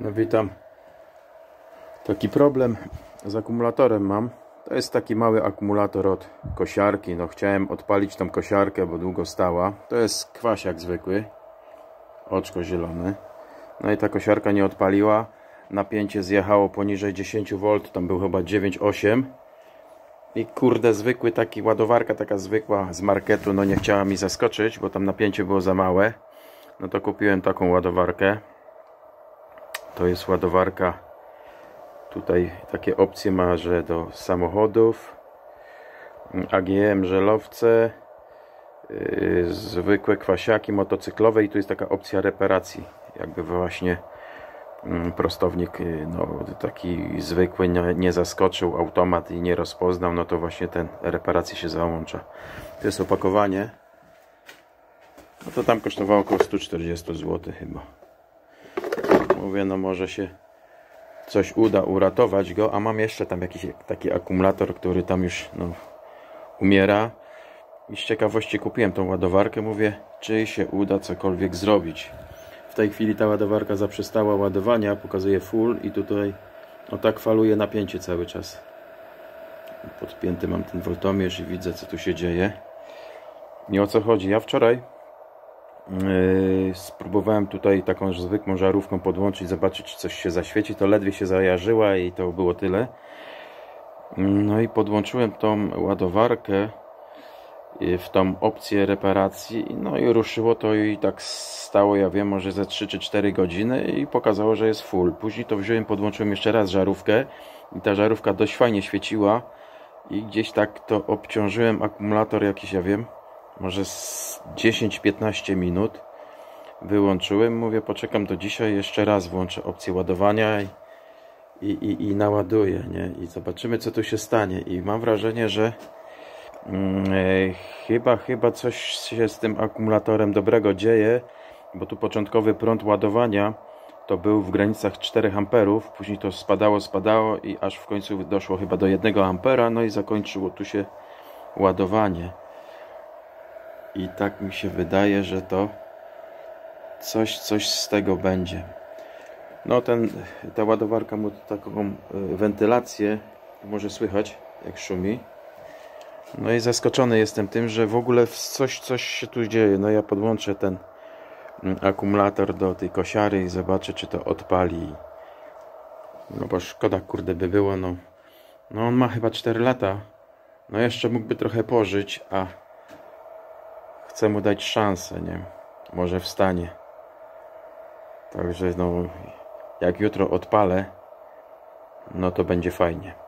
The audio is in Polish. No witam. Taki problem z akumulatorem mam. To jest taki mały akumulator od kosiarki. No chciałem odpalić tą kosiarkę, bo długo stała. To jest kwasiak zwykły. Oczko zielone. No i ta kosiarka nie odpaliła. Napięcie zjechało poniżej 10 V. Tam był chyba 9,8. I kurde, zwykły taki, ładowarka taka zwykła z marketu, no nie chciała mi zaskoczyć, bo tam napięcie było za małe. No to kupiłem taką ładowarkę. To jest ładowarka, tutaj takie opcje ma, że do samochodów, AGM, żelowce, zwykłe kwasiaki motocyklowe i tu jest taka opcja reparacji. Jakby właśnie prostownik no, taki zwykły nie zaskoczył, automat i nie rozpoznał, no to właśnie ten reparacja się załącza. To jest opakowanie. No to tam kosztowało około 140 zł chyba. Mówię, no może się coś uda uratować go, a mam jeszcze tam jakiś taki akumulator, który tam już no, umiera. I z ciekawości kupiłem tą ładowarkę, mówię, czy się uda cokolwiek zrobić. W tej chwili ta ładowarka zaprzestała ładowania, pokazuje full i tutaj o tak faluje napięcie cały czas. Podpięty mam ten woltomierz i widzę, co tu się dzieje. I o co chodzi? Ja wczoraj spróbowałem tutaj taką zwykłą żarówką podłączyć, zobaczyć, coś się zaświeci. To ledwie się zajarzyła i to było tyle. No i podłączyłem tą ładowarkę w tą opcję reparacji, no i ruszyło to i tak stało, ja wiem, może ze 3 czy 4 godziny i pokazało, że jest full. Później to wziąłem, podłączyłem jeszcze raz żarówkę i ta żarówka dość fajnie świeciła i gdzieś tak to obciążyłem akumulator jakiś, ja wiem, może z 10-15 minut. Wyłączyłem, mówię, poczekam do dzisiaj, jeszcze raz włączę opcję ładowania i naładuję, nie? I zobaczymy, co tu się stanie. I mam wrażenie, że chyba coś się z tym akumulatorem dobrego dzieje, bo tu początkowy prąd ładowania to był w granicach 4 A, później to spadało i aż w końcu doszło chyba do 1 A, no i zakończyło tu się ładowanie. I tak mi się wydaje, że to coś z tego będzie. No ta ładowarka ma taką wentylację, może słychać, jak szumi. No i zaskoczony jestem tym, że w ogóle coś się tu dzieje. No ja podłączę ten akumulator do tej kosiary i zobaczę, czy to odpali. No bo szkoda, kurde, by było, no. No on ma chyba 4 lata. No jeszcze mógłby trochę pożyć, a chcę mu dać szansę, nie? Może wstanie. Także no, jak jutro odpalę, no to będzie fajnie.